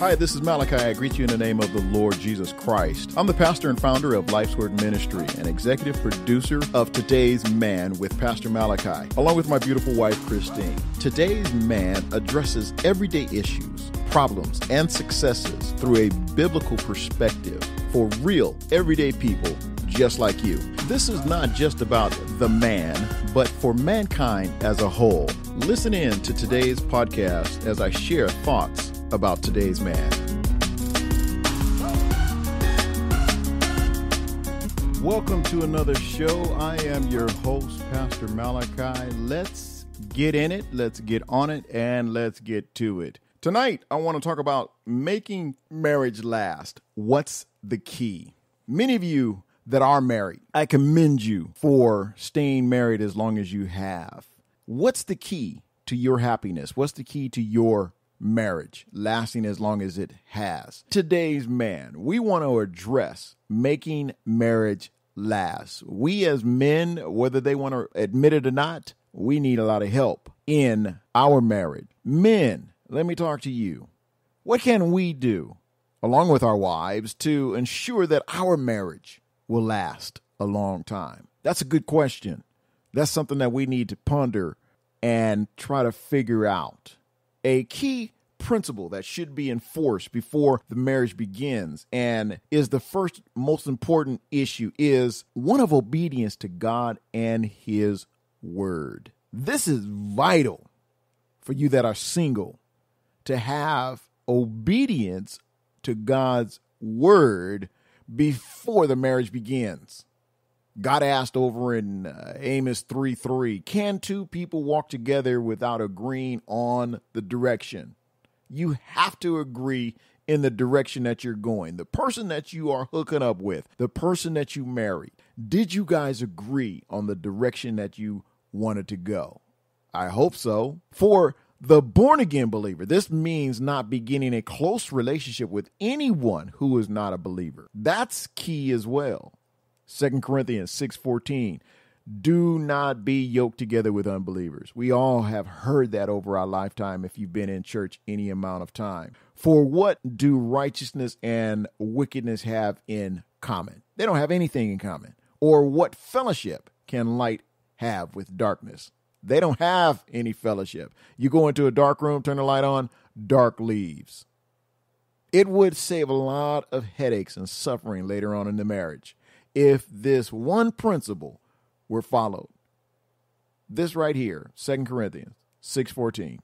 Hi, this is Malachi. I greet you in the name of the Lord Jesus Christ. I'm the pastor and founder of Life's Word Ministry and executive producer of Today's Man with Pastor Malachi, along with my beautiful wife, Christine. Today's Man addresses everyday issues, problems, and successes through a biblical perspective for real, everyday people just like you. This is not just about the man, but for mankind as a whole. Listen in to today's podcast as I share thoughts about today's man. Welcome to another show. I am your host, Pastor Malachi. Let's get in it, let's get on it, and let's get to it. Tonight, I want to talk about making marriage last. What's the key? Many of you that are married, I commend you for staying married as long as you have. What's the key to your happiness? What's the key to your marriage lasting as long as it has? Today's man, we want to address making marriage last. We as men, whether they want to admit it or not, we need a lot of help in our marriage. Men, let me talk to you. What can we do along with our wives to ensure that our marriage will last a long time? That's a good question. That's something that we need to ponder and try to figure out. A key principle that should be enforced before the marriage begins and is the first most important issue is one of obedience to God and His Word. This is vital for you that are single, to have obedience to God's Word before the marriage begins. God asked over in Amos 3:3, can two people walk together without agreeing on the direction? You have to agree in the direction that you're going. The person that you are hooking up with, the person that you married, did you guys agree on the direction that you wanted to go? I hope so. For the born-again believer, this means not beginning a close relationship with anyone who is not a believer. That's key as well. 2 Corinthians 6:14, do not be yoked together with unbelievers. We all have heard that over our lifetime if you've been in church any amount of time. For what do righteousness and wickedness have in common? They don't have anything in common. Or what fellowship can light have with darkness? They don't have any fellowship. You go into a dark room, turn the light on, dark leaves. It would save a lot of headaches and suffering later on in the marriage if this one principle were followed. This right here, 2 Corinthians 6:14,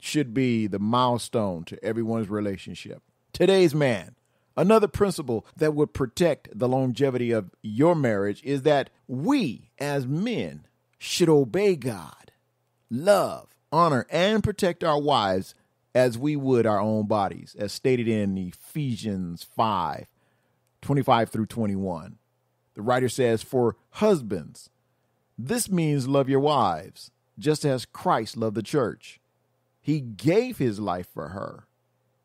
should be the milestone to everyone's relationship. Today's man, another principle that would protect the longevity of your marriage is that we as men should obey God, love, honor, and protect our wives as we would our own bodies, as stated in Ephesians 5:25 through 21. The writer says, for husbands, this means love your wives, just as Christ loved the church. He gave his life for her.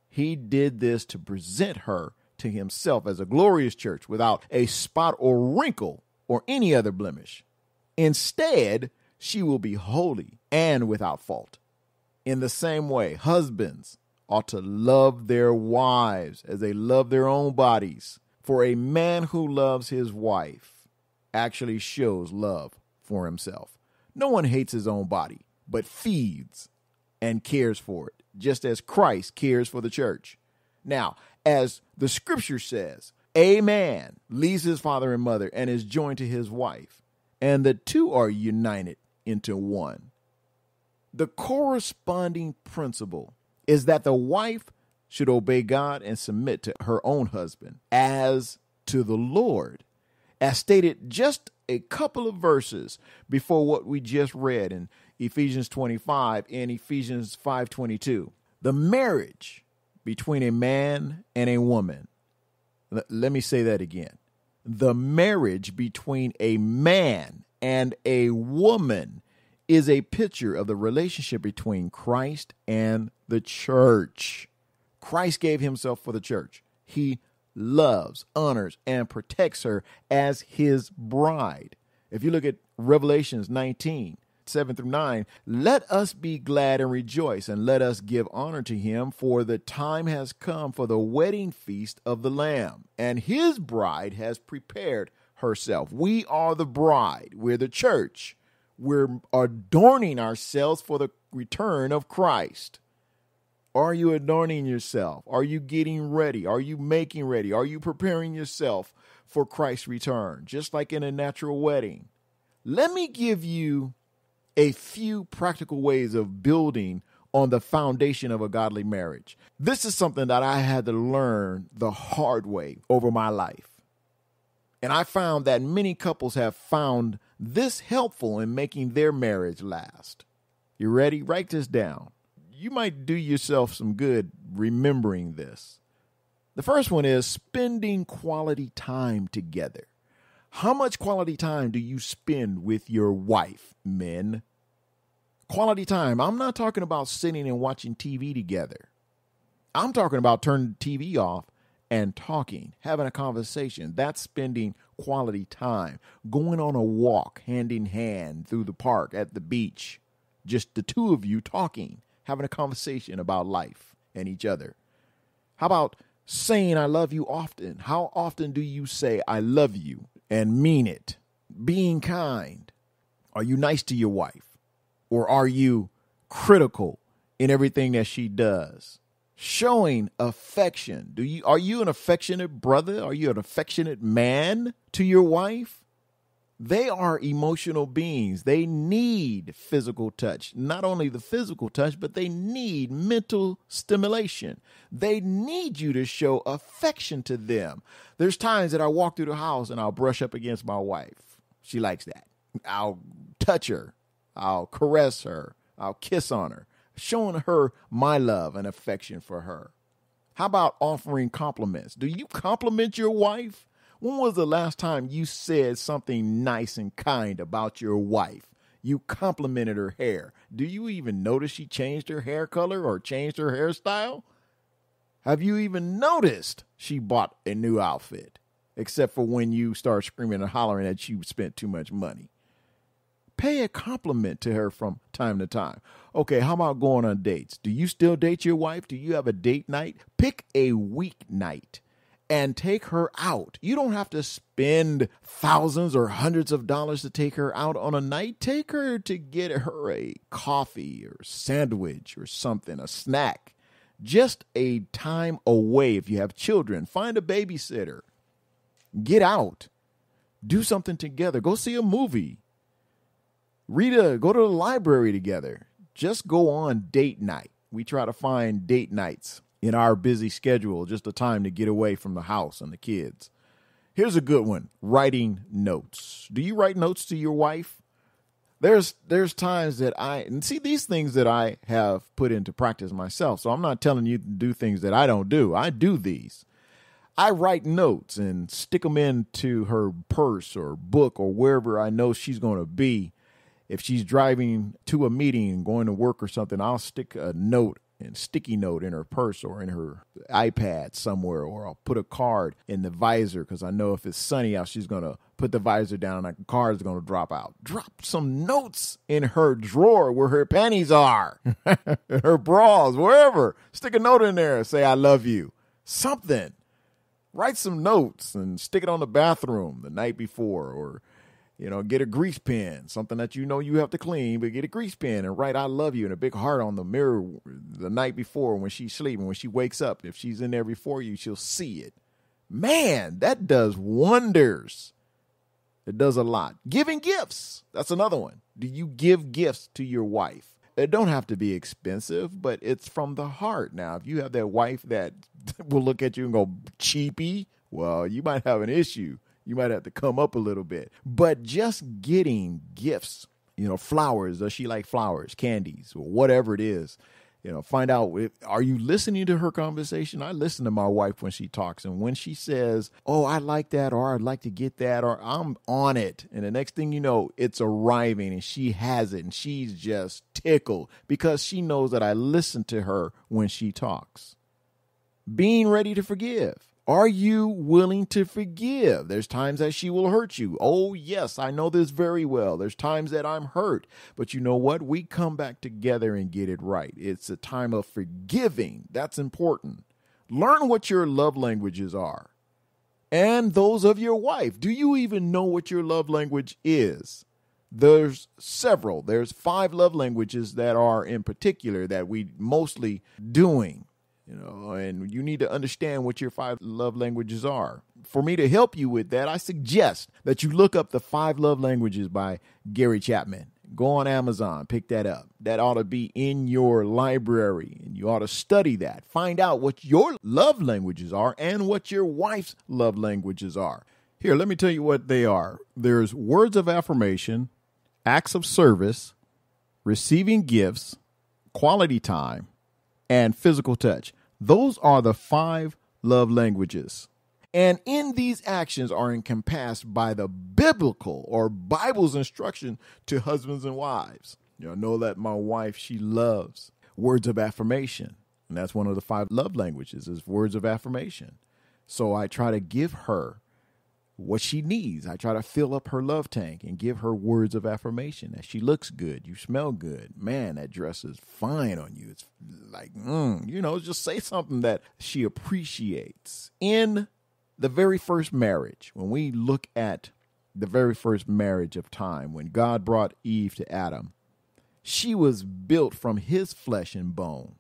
He did this to present her to himself as a glorious church without a spot or wrinkle or any other blemish. Instead, she will be holy and without fault. In the same way, husbands ought to love their wives as they love their own bodies. For a man who loves his wife actually shows love for himself. No one hates his own body, but feeds and cares for it, just as Christ cares for the church. Now, as the scripture says, a man leaves his father and mother and is joined to his wife, and the two are united into one. The corresponding principle is that the wife should obey God and submit to her own husband as to the Lord, as stated just a couple of verses before what we just read in Ephesians 25 and Ephesians 5:22. The marriage between a man and a woman. Let me say that again. The marriage between a man and a woman is a picture of the relationship between Christ and the church. Christ gave himself for the church. He loves, honors, and protects her as his bride. If you look at Revelation 19, 7-9, let us be glad and rejoice, and let us give honor to him, for the time has come for the wedding feast of the Lamb, and his bride has prepared herself. We are the bride. We're the church. We're adorning ourselves for the return of Christ. Are you adorning yourself? Are you getting ready? Are you making ready? Are you preparing yourself for Christ's return? Just like in a natural wedding. Let me give you a few practical ways of building on the foundation of a godly marriage. This is something that I had to learn the hard way over my life. And I found that many couples have found this helpful in making their marriage last. You ready? Write this down. You might do yourself some good remembering this. The first one is spending quality time together. How much quality time do you spend with your wife, men? Quality time. I'm not talking about sitting and watching TV together. I'm talking about turning the TV off and talking, having a conversation. That's spending quality time. Going on a walk hand in hand through the park, at the beach. Just the two of you talking, having a conversation about life and each other. How about saying I love you often? How often do you say I love you? And mean it. Being kind. Are you nice to your wife? Or are you critical in everything that she does? Showing affection. Are you an affectionate brother? Are you an affectionate man to your wife? They are emotional beings. They need physical touch. Not only the physical touch, but they need mental stimulation. They need you to show affection to them. There's times that I walk through the house and I'll brush up against my wife. She likes that. I'll touch her. I'll caress her. I'll kiss on her, showing her my love and affection for her. How about offering compliments? Do you compliment your wife? When was the last time you said something nice and kind about your wife? You complimented her hair. Do you even notice she changed her hair color or changed her hairstyle? Have you even noticed she bought a new outfit? Except for when you start screaming and hollering that you spent too much money. Pay a compliment to her from time to time. Okay, how about going on dates? Do you still date your wife? Do you have a date night? Pick a weeknight and take her out. You don't have to spend thousands or hundreds of dollars to take her out on a night. Take her to get her a coffee or sandwich or something, a snack. Just a time away. If you have children, find a babysitter. Get out. Do something together. Go see a movie. Go to the library together. Just go on date night. We try to find date nights in our busy schedule, just a time to get away from the house and the kids. Here's a good one, writing notes. Do you write notes to your wife? There's times that these things that I have put into practice myself, so I'm not telling you to do things that I don't do. I do these. I write notes and stick them into her purse or book or wherever I know she's going to be. If she's driving to a meeting, going to work or something, I'll stick a note and sticky note in her purse or in her iPad somewhere, or I'll put a card in the visor because I know if it's sunny out, she's going to put the visor down and the card is going to drop out. Drop some notes in her drawer where her panties are, her bras, wherever. Stick a note in there. Say, I love you. Something. Write some notes and stick it on the bathroom the night before, or get a grease pen, something that you know you have to clean, but get a grease pen and write I love you and a big heart on the mirror the night before when she's sleeping. When she wakes up, if she's in there before you, she'll see it. Man, that does wonders. It does a lot. Giving gifts. That's another one. Do you give gifts to your wife? It don't have to be expensive, but it's from the heart. Now, if you have that wife that will look at you and go, cheapy, well, you might have an issue. You might have to come up a little bit, but just getting gifts, flowers. Does she like flowers, candies, or whatever it is? Find out, are you listening to her conversation? I listen to my wife when she talks, and when she says, oh, I like that, or I'd like to get that, or I'm on it. And the next thing you know, it's arriving and she has it and she's just tickled because she knows that I listen to her when she talks. Being ready to forgive. Are you willing to forgive? There's times that she will hurt you. Oh, yes, I know this very well. There's times that I'm hurt. But you know what? We come back together and get it right. It's a time of forgiving. That's important. Learn what your love languages are and those of your wife. Do you even know what your love language is? There's several. There's 5 love languages that are in particular that we mostly doing. You know, and you need to understand what your 5 love languages are. For me to help you with that, I suggest that you look up the 5 love languages by Gary Chapman. Go on Amazon, pick that up. That ought to be in your library, and you ought to study that. Find out what your love languages are and what your wife's love languages are. Here, let me tell you what they are. There's words of affirmation, acts of service, receiving gifts, quality time, and physical touch. Those are the 5 love languages. And in these actions are encompassed by the biblical or Bible's instruction to husbands and wives. You know that my wife, she loves words of affirmation. And that's one of the 5 love languages is words of affirmation. So I try to give her what she needs. I try to fill up her love tank and give her words of affirmation that she looks good. You smell good. Man, that dress is fine on you. It's like, you know, just say something that she appreciates. In the very first marriage, when we look at the very first marriage of time, when God brought Eve to Adam, she was built from his flesh and bone.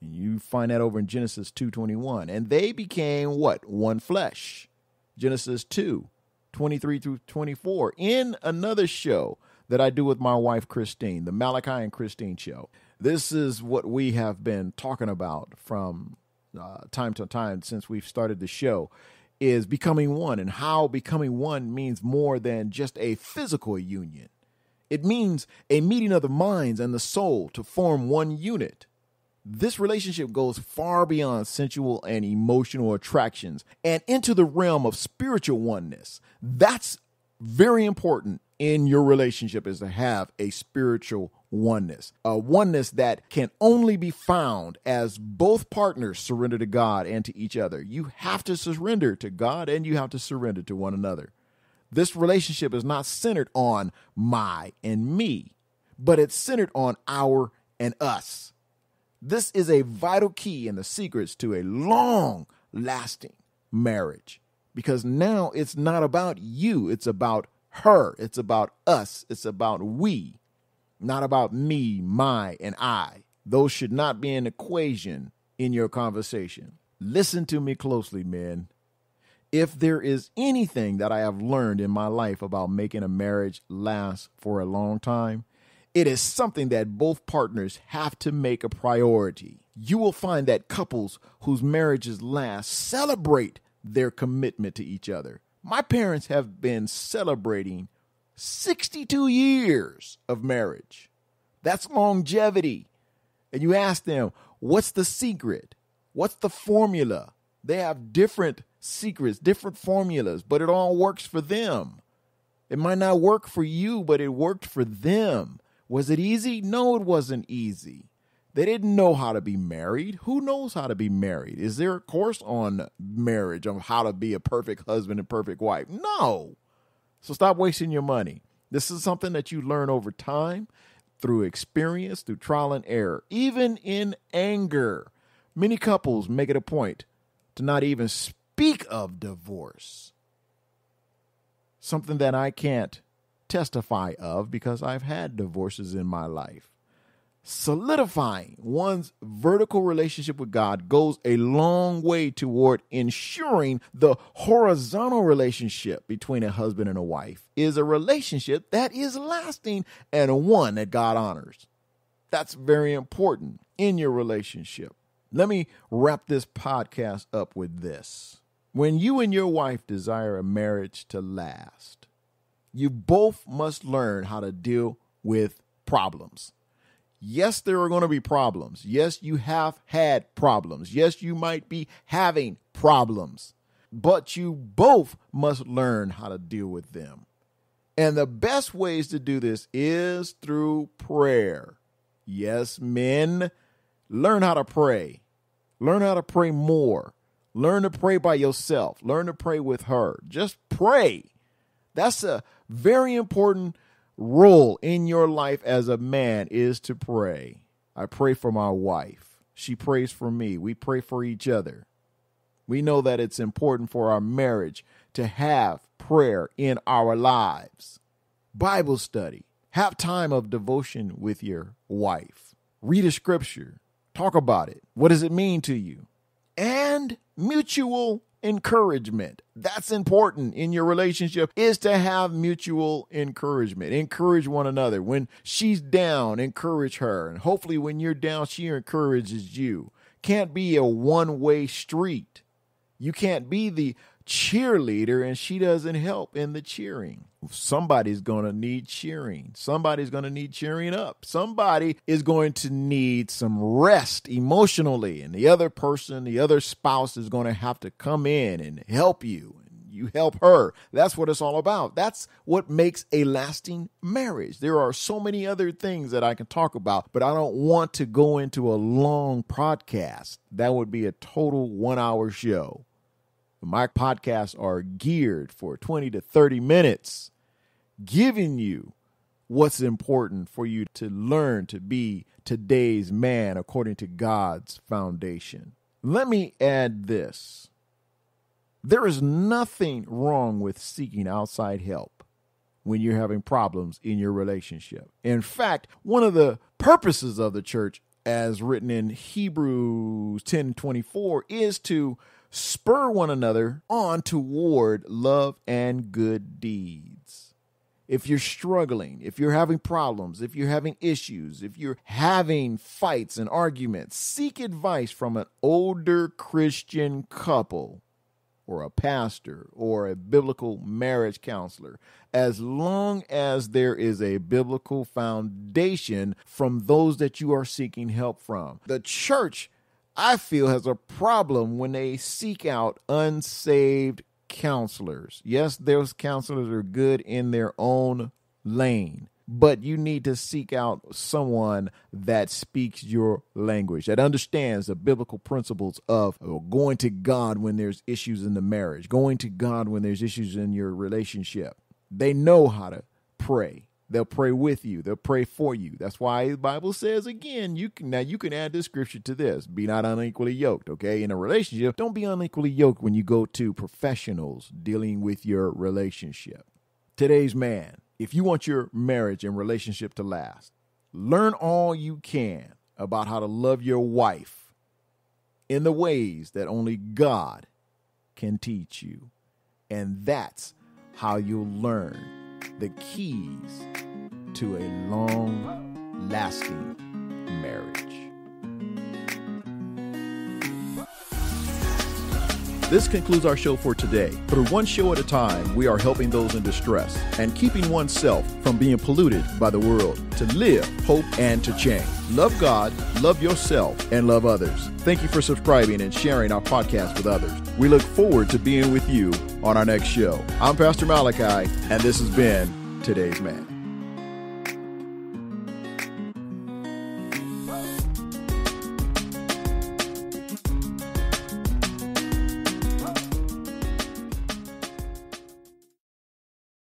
And you find that over in Genesis 2:21. And they became what? One flesh. Genesis 2:23 through 24, in another show that I do with my wife, Christine, the Malachi and Christine show. This is what we have been talking about from time to time since we've started the show, is becoming one, and how becoming one means more than just a physical union. It means a meeting of the minds and the soul to form one unit. This relationship goes far beyond sensual and emotional attractions and into the realm of spiritual oneness. That's very important in your relationship, is to have a spiritual oneness, a oneness that can only be found as both partners surrender to God and to each other. You have to surrender to God and you have to surrender to one another. This relationship is not centered on my and me, but it's centered on our and us. This is a vital key and the secrets to a long-lasting marriage, because now it's not about you. It's about her. It's about us. It's about we, not about me, my, and I. Those should not be an equation in your conversation. Listen to me closely, men. If there is anything that I have learned in my life about making a marriage last for a long time, it is something that both partners have to make a priority. You will find that couples whose marriages last celebrate their commitment to each other. My parents have been celebrating 62 years of marriage. That's longevity. And you ask them, what's the secret? What's the formula? They have different secrets, different formulas, but it all works for them. It might not work for you, but it worked for them. Was it easy? No, it wasn't easy. They didn't know how to be married. Who knows how to be married? Is there a course on marriage, on how to be a perfect husband and perfect wife? No. So stop wasting your money. This is something that you learn over time, through experience, through trial and error, even in anger. Many couples make it a point to not even speak of divorce. Something that I can't testify of, because I've had divorces in my life. Solidifying one's vertical relationship with God goes a long way toward ensuring the horizontal relationship between a husband and a wife is a relationship that is lasting and one that God honors. That's very important in your relationship. Let me wrap this podcast up with this. When you and your wife desire a marriage to last, you both must learn how to deal with problems. Yes, there are going to be problems. Yes, you have had problems. Yes, you might be having problems, but you both must learn how to deal with them. And the best ways to do this is through prayer. Yes, men, learn how to pray. Learn how to pray more. Learn to pray by yourself. Learn to pray with her. Just pray. That's a very important role in your life as a man, is to pray. I pray for my wife. She prays for me. We pray for each other. We know that it's important for our marriage to have prayer in our lives. Bible study. Have time of devotion with your wife. Read a scripture. Talk about it. What does it mean to you? And mutual encouragement. That's important in your relationship, is to have mutual encouragement. Encourage one another. When she's down, encourage her. And hopefully when you're down, she encourages you. Can't be a one-way street. You can't be the cheerleader and she doesn't help in the cheering. Somebody's going to need cheering. Somebody's going to need cheering up. Somebody is going to need some rest emotionally, and the other person, the other spouse, is going to have to come in and help you. You help her. That's what it's all about. That's what makes a lasting marriage. There are so many other things that I can talk about, but I don't want to go into a long podcast. That would be a total 1 hour show. My podcasts are geared for 20 to 30 minutes, giving you what's important for you to learn to be today's man according to God's foundation. Let me add this. There is nothing wrong with seeking outside help when you're having problems in your relationship. In fact, one of the purposes of the church, as written in Hebrews 10:24, is to spur one another on toward love and good deeds. If you're struggling, if you're having problems, if you're having issues, if you're having fights and arguments, seek advice from an older Christian couple or a pastor or a biblical marriage counselor, as long as there is a biblical foundation from those that you are seeking help from. The church, I feel, has a problem when they seek out unsaved counselors. Yes, those counselors are good in their own lane, but you need to seek out someone that speaks your language, that understands the biblical principles of going to God when there's issues in the marriage, going to God when there's issues in your relationship. They know how to pray. They'll pray with you. They'll pray for you. That's why the Bible says, again, you can add this scripture to this. Be not unequally yoked, okay? In a relationship, don't be unequally yoked when you go to professionals dealing with your relationship. Today's man, if you want your marriage and relationship to last, learn all you can about how to love your wife in the ways that only God can teach you. And that's how you'll learn the keys to a long-lasting marriage. This concludes our show for today. Through one show at a time, we are helping those in distress and keeping oneself from being polluted by the world, to live, hope, and to change. Love God, love yourself, and love others. Thank you for subscribing and sharing our podcast with others. We look forward to being with you on our next show. I'm Pastor Malachi, and this has been Today's Man.